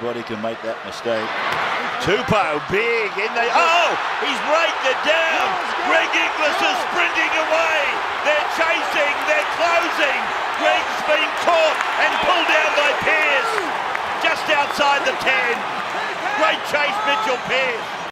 anybody can make that mistake. Tupou big in the... Oh! He's raked it down! Greg Inglis is sprinting away! They're chasing! They're closing! Greg's been caught and pulled down by Pearce! Just outside the 10. Great chase, Mitchell Pearce.